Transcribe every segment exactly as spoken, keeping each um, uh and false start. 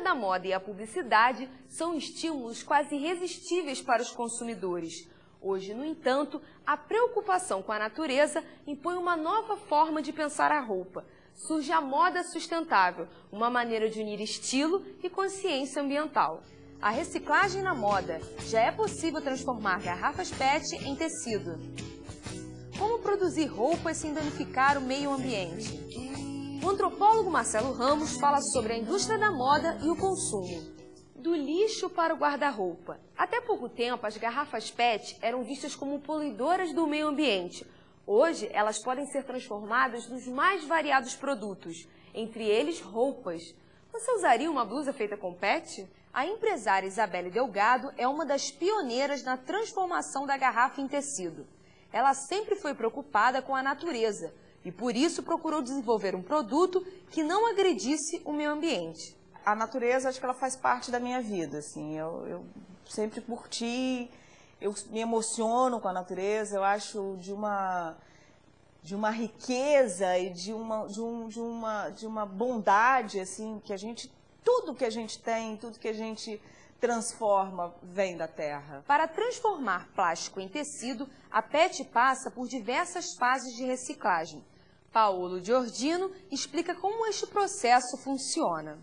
indústria da moda e a publicidade são estímulos quase irresistíveis para os consumidores. Hoje, no entanto, a preocupação com a natureza impõe uma nova forma de pensar a roupa. Surge a moda sustentável, uma maneira de unir estilo e consciência ambiental. A reciclagem na moda. Já é possível transformar garrafas P E T em tecido. Como produzir roupas sem danificar o meio ambiente? O antropólogo Marcelo Ramos fala sobre a indústria da moda e o consumo. Do lixo para o guarda-roupa. Até pouco tempo, as garrafas P E T eram vistas como poluidoras do meio ambiente. Hoje, elas podem ser transformadas nos mais variados produtos, entre eles roupas. Você usaria uma blusa feita com P E T? A empresária Isabelle Delgado é uma das pioneiras na transformação da garrafa em tecido. Ela sempre foi preocupada com a natureza e, por isso, procurou desenvolver um produto que não agredisse o meio ambiente. A natureza, acho que ela faz parte da minha vida, assim, eu, eu sempre curti, eu me emociono com a natureza, eu acho de uma, de uma riqueza e de uma, de, um, de, uma, de uma bondade, assim, que a gente, tudo que a gente tem, tudo que a gente transforma vem da terra. Para transformar plástico em tecido, a P E T passa por diversas fases de reciclagem. Paulo Giordino explica como este processo funciona.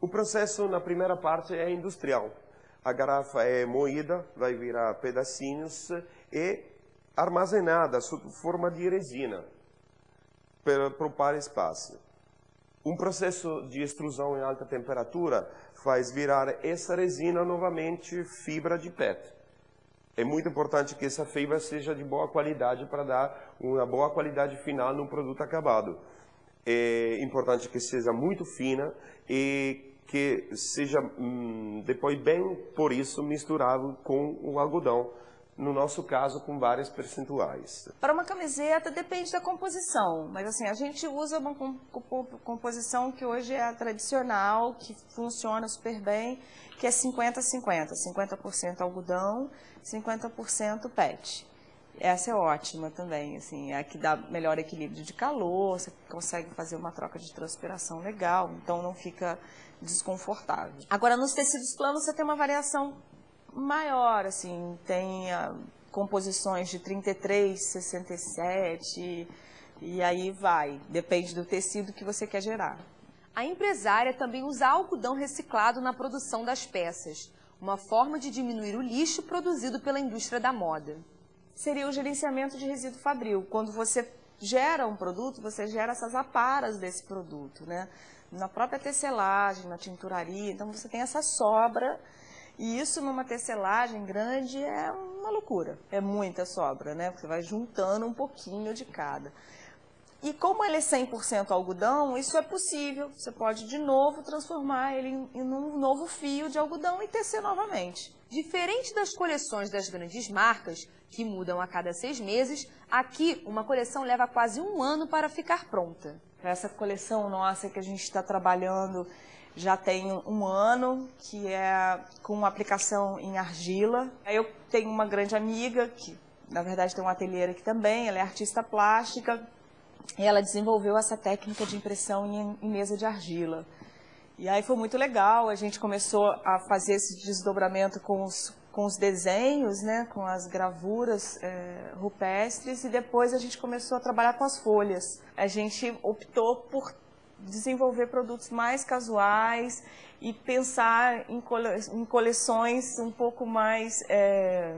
O processo, na primeira parte, é industrial. A garrafa é moída, vai virar pedacinhos e armazenada sob forma de resina para ocupar espaço. Um processo de extrusão em alta temperatura faz virar essa resina novamente fibra de P E T. É muito importante que essa fibra seja de boa qualidade para dar uma boa qualidade final no produto acabado. É importante que seja muito fina e que seja hum, depois bem, por isso, misturável com o algodão, no nosso caso, com vários percentuais. Para uma camiseta, depende da composição, mas assim, a gente usa uma composição que hoje é a tradicional, que funciona super bem, que é cinquenta cinquenta, cinquenta por cento algodão, cinquenta por cento P E T. Essa é ótima também, assim, é a que dá melhor equilíbrio de calor, você consegue fazer uma troca de transpiração legal, então não fica desconfortável. Agora, nos tecidos planos você tem uma variação maior, assim, tem ah, composições de trinta e três, sessenta e sete, e aí vai, depende do tecido que você quer gerar. A empresária também usa algodão reciclado na produção das peças, uma forma de diminuir o lixo produzido pela indústria da moda. Seria o gerenciamento de resíduo fabril. Quando você gera um produto, você gera essas aparas desse produto, né? Na própria tecelagem, na tinturaria, então você tem essa sobra, e isso numa tecelagem grande é uma loucura, é muita sobra, né? Porque você vai juntando um pouquinho de cada. E como ele é cem por cento algodão, isso é possível, você pode de novo transformar ele em, em um novo fio de algodão e tecer novamente. Diferente das coleções das grandes marcas, que mudam a cada seis meses, aqui uma coleção leva quase um ano para ficar pronta. Essa coleção nossa que a gente está trabalhando já tem um ano, que é com aplicação em argila. Eu tenho uma grande amiga, que na verdade tem um ateliê aqui também, ela é artista plástica, e ela desenvolveu essa técnica de impressão em, em mesa de argila. E aí foi muito legal, a gente começou a fazer esse desdobramento com os, com os desenhos, né, com as gravuras é, rupestres, e depois a gente começou a trabalhar com as folhas. A gente optou por desenvolver produtos mais casuais e pensar em, cole, em coleções um pouco mais é,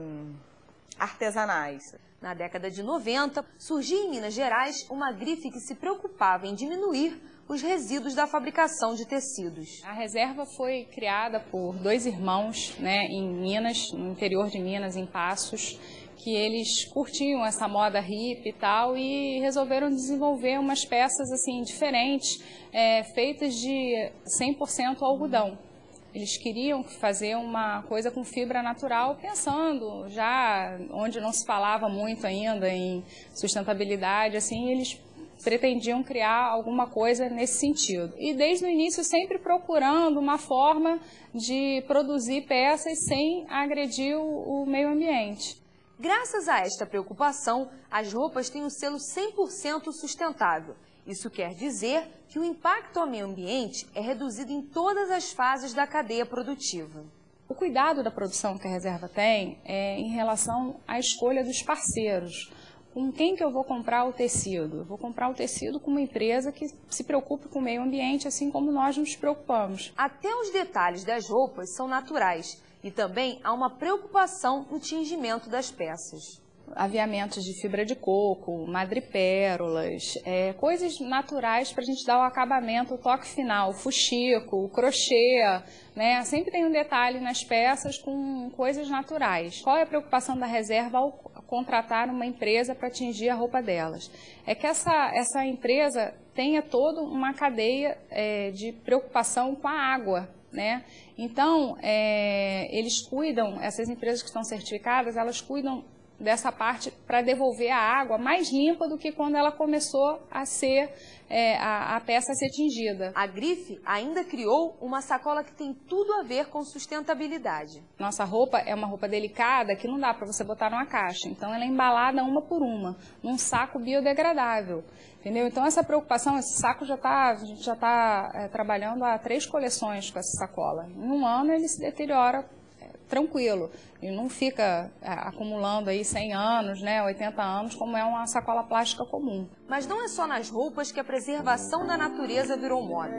artesanais. Na década de noventa, surgiu em Minas Gerais uma grife que se preocupava em diminuir os resíduos da fabricação de tecidos. A Reserva foi criada por dois irmãos, né, em Minas, no interior de Minas, em Passos, que eles curtiam essa moda hippie e tal, e resolveram desenvolver umas peças assim diferentes, é, feitas de cem por cento algodão. Eles queriam fazer uma coisa com fibra natural, pensando já onde não se falava muito ainda em sustentabilidade, assim, eles pretendiam criar alguma coisa nesse sentido. E desde o início sempre procurando uma forma de produzir peças sem agredir o meio ambiente. Graças a esta preocupação, as roupas têm um selo cem por cento sustentável. Isso quer dizer que o impacto ao meio ambiente é reduzido em todas as fases da cadeia produtiva. O cuidado da produção que a reserva tem é em relação à escolha dos parceiros. Com quem que eu vou comprar o tecido? Eu vou comprar o tecido com uma empresa que se preocupe com o meio ambiente, assim como nós nos preocupamos. Até os detalhes das roupas são naturais e também há uma preocupação no tingimento das peças. Aviamentos de fibra de coco, madrepérolas, é, coisas naturais para a gente dar o acabamento, o toque final, o fuxico, o crochê, né? Sempre tem um detalhe nas peças com coisas naturais. Qual é a preocupação da reserva ao contratar uma empresa para atingir a roupa delas? É que essa, essa empresa tenha toda uma cadeia é, de preocupação com a água, né? Então, é, eles cuidam, essas empresas que estão certificadas, elas cuidam dessa parte para devolver a água mais limpa do que quando ela começou a ser, é, a, a peça a ser tingida. A grife ainda criou uma sacola que tem tudo a ver com sustentabilidade. Nossa roupa é uma roupa delicada que não dá para você botar numa caixa, então ela é embalada uma por uma, num saco biodegradável, entendeu? Então essa preocupação, esse saco já tá, a gente já está é, trabalhando há três coleções com essa sacola. Em um ano ele se deteriora tranquilo, e não fica acumulando aí cem anos, né, oitenta anos, como é uma sacola plástica comum. Mas não é só nas roupas que a preservação da natureza virou moda.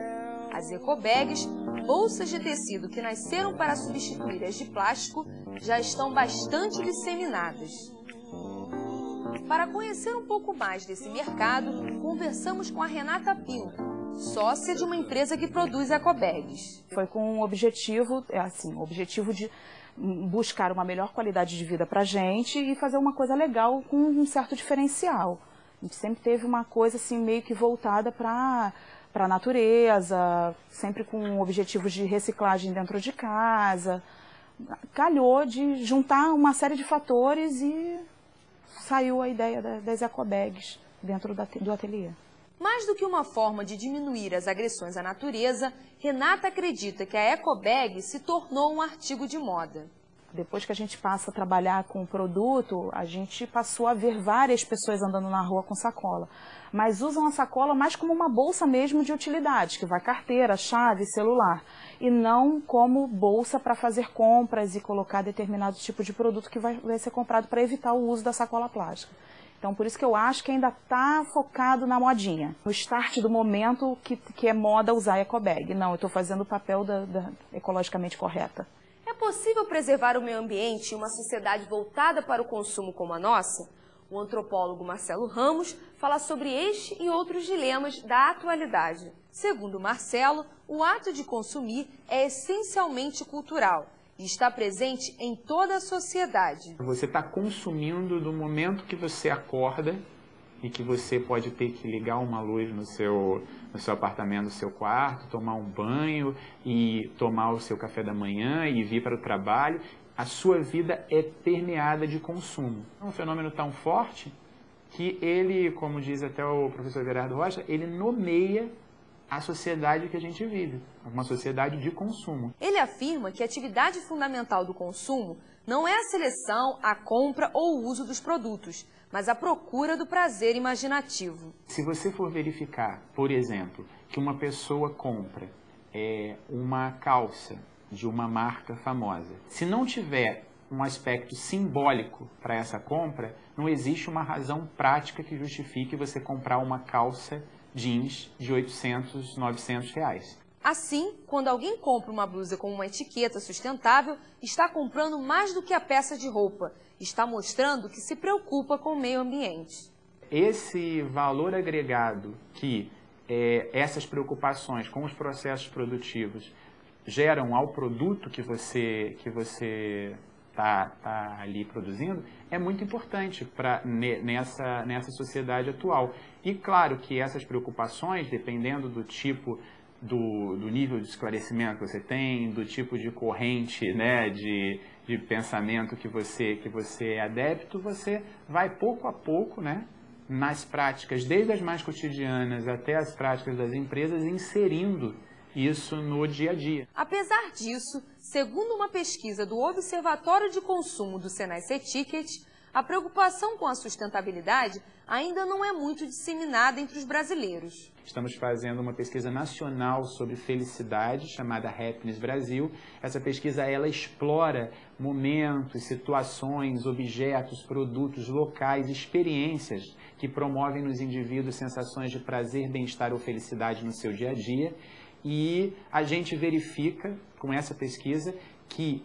As ecobags, bolsas de tecido que nasceram para substituir as de plástico, já estão bastante disseminadas. Para conhecer um pouco mais desse mercado, conversamos com a Renata Pinto, sócia de uma empresa que produz ecobags. Foi com o objetivo, assim, o objetivo de buscar uma melhor qualidade de vida para a gente e fazer uma coisa legal com um certo diferencial. A gente sempre teve uma coisa assim meio que voltada para para a natureza, sempre com objetivos de reciclagem dentro de casa. Calhou de juntar uma série de fatores e saiu a ideia das ecobags dentro do ateliê. Mais do que uma forma de diminuir as agressões à natureza, Renata acredita que a ecobag se tornou um artigo de moda. Depois que a gente passa a trabalhar com o produto, a gente passou a ver várias pessoas andando na rua com sacola. Mas usam a sacola mais como uma bolsa mesmo de utilidade, que vai carteira, chave, celular. E não como bolsa para fazer compras e colocar determinado tipo de produto que vai, vai ser comprado, para evitar o uso da sacola plástica. Então, por isso que eu acho que ainda está focado na modinha. No start do momento que, que é moda usar ecobag. Não, eu estou fazendo o papel da, da ecologicamente correta. É possível preservar o meio ambiente em uma sociedade voltada para o consumo como a nossa? O antropólogo Marcelo Ramos fala sobre este e outros dilemas da atualidade. Segundo Marcelo, o ato de consumir é essencialmente cultural e está presente em toda a sociedade. Você está consumindo do momento que você acorda e que você pode ter que ligar uma luz no seu, no seu apartamento, no seu quarto, tomar um banho e tomar o seu café da manhã e vir para o trabalho. A sua vida é permeada de consumo. É um fenômeno tão forte que ele, como diz até o professor Gerardo Rocha, ele nomeia a sociedade que a gente vive, uma sociedade de consumo. Ele afirma que a atividade fundamental do consumo não é a seleção, a compra ou o uso dos produtos, mas a procura do prazer imaginativo. Se você for verificar, por exemplo, que uma pessoa compra é, uma calça de uma marca famosa, se não tiver um aspecto simbólico para essa compra, não existe uma razão prática que justifique você comprar uma calça jeans de oitocentos, novecentos reais. Assim, quando alguém compra uma blusa com uma etiqueta sustentável, está comprando mais do que a peça de roupa. Está mostrando que se preocupa com o meio ambiente. Esse valor agregado que é, essas preocupações com os processos produtivos geram ao produto que você que você está tá ali produzindo, é muito importante pra, nessa, nessa sociedade atual. E claro que essas preocupações, dependendo do tipo, do, do nível de esclarecimento que você tem, do tipo de corrente, né, de, de pensamento que você, que você é adepto, você vai pouco a pouco, né, nas práticas, desde as mais cotidianas até as práticas das empresas, inserindo isso no dia a dia. Apesar disso, segundo uma pesquisa do Observatório de Consumo do Senai Cetiqt, a preocupação com a sustentabilidade ainda não é muito disseminada entre os brasileiros. Estamos fazendo uma pesquisa nacional sobre felicidade, chamada Happiness Brasil. Essa pesquisa ela explora momentos, situações, objetos, produtos, locais, experiências que promovem nos indivíduos sensações de prazer, bem-estar ou felicidade no seu dia a dia. E a gente verifica, com essa pesquisa, que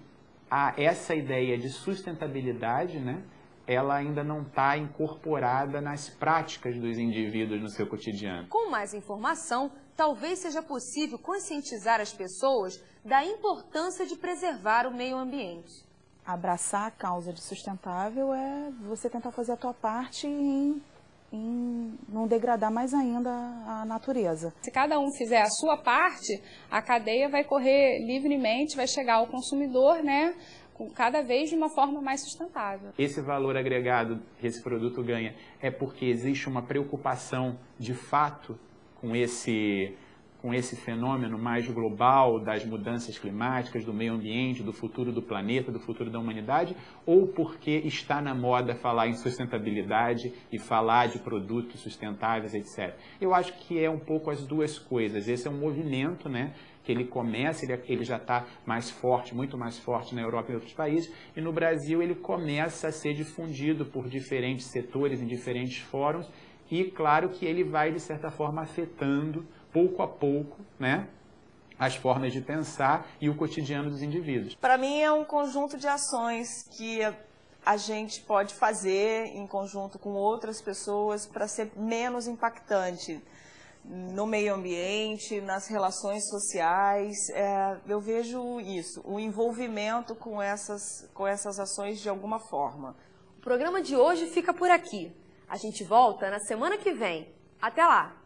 a, essa ideia de sustentabilidade, né, ela ainda não está incorporada nas práticas dos indivíduos no seu cotidiano. Com mais informação, talvez seja possível conscientizar as pessoas da importância de preservar o meio ambiente. Abraçar a causa de sustentável é você tentar fazer a tua parte em... em não degradar mais ainda a natureza. Se cada um fizer a sua parte, a cadeia vai correr livremente, vai chegar ao consumidor, né, cada vez de uma forma mais sustentável. Esse valor agregado que esse produto ganha é porque existe uma preocupação de fato com esse, com esse fenômeno mais global das mudanças climáticas, do meio ambiente, do futuro do planeta, do futuro da humanidade, ou porque está na moda falar em sustentabilidade e falar de produtos sustentáveis, etcétera. Eu acho que é um pouco as duas coisas. Esse é um movimento, né, que ele começa, ele, ele já está mais forte, muito mais forte na Europa e em outros países, e no Brasil ele começa a ser difundido por diferentes setores, em diferentes fóruns, e claro que ele vai, de certa forma, afetando pouco a pouco, né, as formas de pensar e o cotidiano dos indivíduos. Para mim é um conjunto de ações que a gente pode fazer em conjunto com outras pessoas para ser menos impactante no meio ambiente, nas relações sociais. É, eu vejo isso, o envolvimento com essas, com essas ações de alguma forma. O programa de hoje fica por aqui. A gente volta na semana que vem. Até lá!